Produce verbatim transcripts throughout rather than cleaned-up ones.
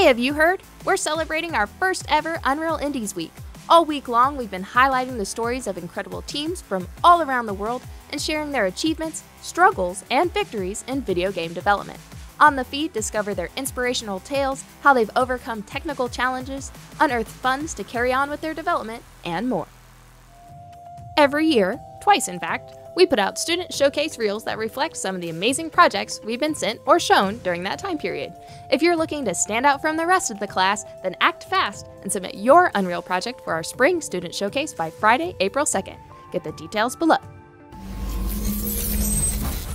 Hey, have you heard? We're celebrating our first ever Unreal Indies Week. All week long, we've been highlighting the stories of incredible teams from all around the world and sharing their achievements, struggles, and victories in video game development. On the feed, discover their inspirational tales, how they've overcome technical challenges, unearthed funds to carry on with their development, and more. Every year, twice in fact, we put out student showcase reels that reflect some of the amazing projects we've been sent or shown during that time period. If you're looking to stand out from the rest of the class, then act fast and submit your Unreal project for our spring student showcase by Friday, April second. Get the details below.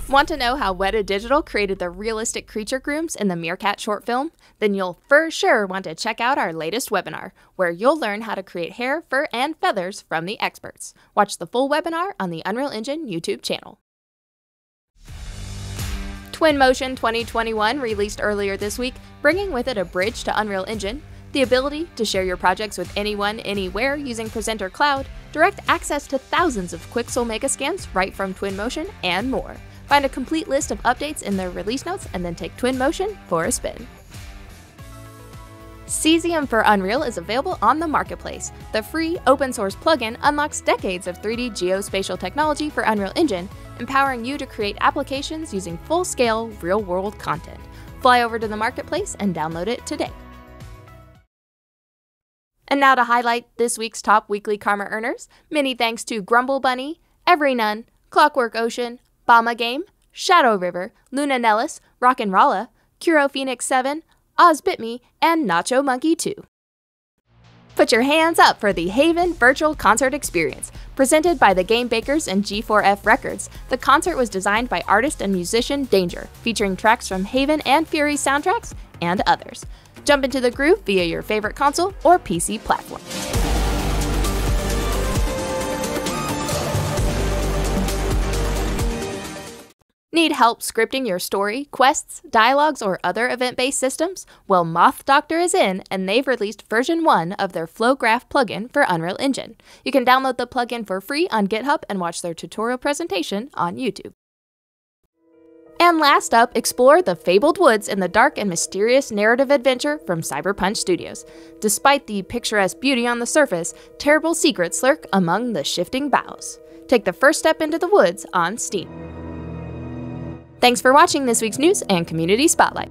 Want to know how Weta Digital created the realistic creature grooms in the Meerkat short film? Then you'll for sure want to check out our latest webinar, where you'll learn how to create hair, fur, and feathers from the experts. Watch the full webinar on the Unreal Engine YouTube channel. Twinmotion twenty twenty-one released earlier this week, bringing with it a bridge to Unreal Engine, the ability to share your projects with anyone, anywhere using Presenter Cloud, direct access to thousands of Quixel Megascans right from Twinmotion, and more. Find a complete list of updates in their release notes and then take Twinmotion for a spin. Cesium for Unreal is available on the marketplace. The free open source plugin unlocks decades of three D geospatial technology for Unreal Engine, empowering you to create applications using full-scale, real-world content. Fly over to the marketplace and download it today. And now to highlight this week's top weekly karma earners, many thanks to Grumble Bunny, Everynone, Clockwork Ocean, Bama Game, Shadow River, Luna Nellis, Rock'n'Rolla, Kuro Phoenix seven, Oz Bit Me, and Nacho Monkey two. Put your hands up for the Haven Virtual Concert Experience. Presented by The Game Bakers and G four F Records, the concert was designed by artist and musician Danger, featuring tracks from Haven and Fury soundtracks and others. Jump into the groove via your favorite console or P C platform. Need help scripting your story, quests, dialogues, or other event-based systems? Well, Moth Doctor is in, and they've released version one of their Flow Graph plugin for Unreal Engine. You can download the plugin for free on GitHub and watch their tutorial presentation on YouTube. And last up, explore the fabled woods in the dark and mysterious narrative adventure from Cyberpunk Studios. Despite the picturesque beauty on the surface, terrible secrets lurk among the shifting boughs. Take the first step into the woods on Steam. Thanks for watching this week's news and community spotlight.